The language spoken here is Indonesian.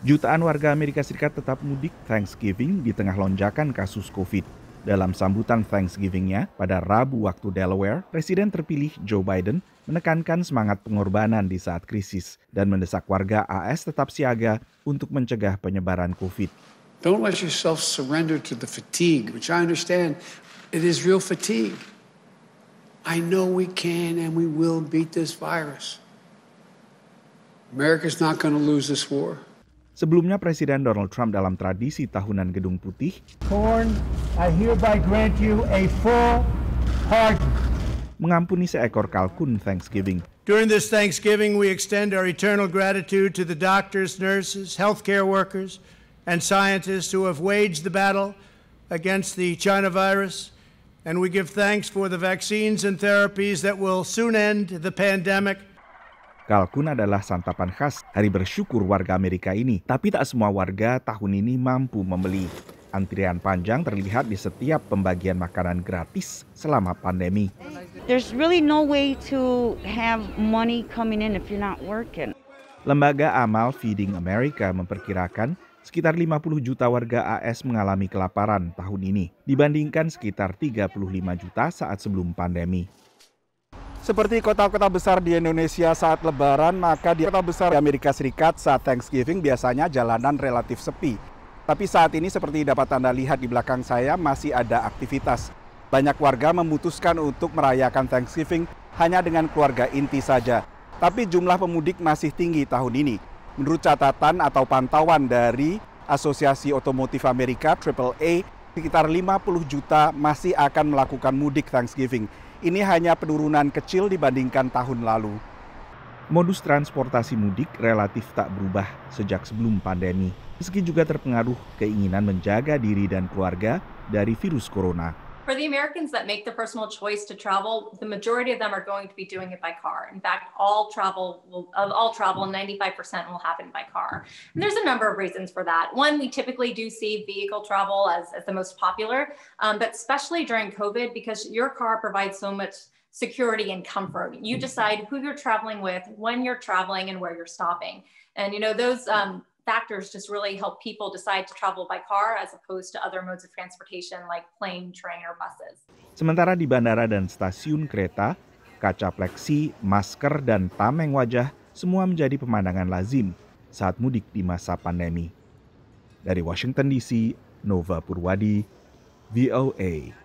Jutaan warga Amerika Serikat tetap mudik Thanksgiving di tengah lonjakan kasus COVID. Dalam sambutan Thanksgiving-nya pada Rabu waktu Delaware, Presiden terpilih Joe Biden menekankan semangat pengorbanan di saat krisis dan mendesak warga AS tetap siaga untuk mencegah penyebaran COVID. Don't let yourself surrender to the fatigue, which I understand it is real fatigue. I know we can and we will beat this virus. America's not going to lose this war. Sebelumnya Presiden Donald Trump dalam tradisi tahunan Gedung Putih mengampuni seekor kalkun Thanksgiving. During this Thanksgiving, we extend our eternal gratitude to the doctors, nurses, healthcare workers, and scientists who have waged the battle against the China virus, and we give thanks for the vaccines and therapies that will soon end the pandemic. Kalkun adalah santapan khas hari bersyukur warga Amerika ini, tapi tak semua warga tahun ini mampu membeli. Antrian panjang terlihat di setiap pembagian makanan gratis selama pandemi. There's really no way to have money coming in if you're not working. Lembaga amal Feeding America memperkirakan sekitar 50 juta warga AS mengalami kelaparan tahun ini, dibandingkan sekitar 35 juta saat sebelum pandemi. Seperti kota-kota besar di Indonesia saat Lebaran, maka di kota besar di Amerika Serikat saat Thanksgiving biasanya jalanan relatif sepi. Tapi saat ini seperti dapat Anda lihat di belakang saya masih ada aktivitas. Banyak warga memutuskan untuk merayakan Thanksgiving hanya dengan keluarga inti saja. Tapi jumlah pemudik masih tinggi tahun ini. Menurut catatan atau pantauan dari Asosiasi Otomotif Amerika AAA, sekitar 50 juta masih akan melakukan mudik Thanksgiving. Ini hanya penurunan kecil dibandingkan tahun lalu. Modus transportasi mudik relatif tak berubah sejak sebelum pandemi, meski juga terpengaruh keinginan menjaga diri dan keluarga dari virus corona. For the Americans that make the personal choice to travel, the majority of them are going to be doing it by car. In fact, all travel, 95% will happen by car. And there's a number of reasons for that. One, we typically do see vehicle travel as the most popular, but especially during COVID, because your car provides so much security and comfort. You decide who you're traveling with, when you're traveling, and where you're stopping. And you know those factors just really help people decide to travel by car as opposed to other modes of transportation like plane, train, or buses. Sementara di bandara dan stasiun kereta, kaca pleksi, masker, dan tameng wajah semua menjadi pemandangan lazim saat mudik di masa pandemi. Dari Washington DC, Nova Purwadi, VOA.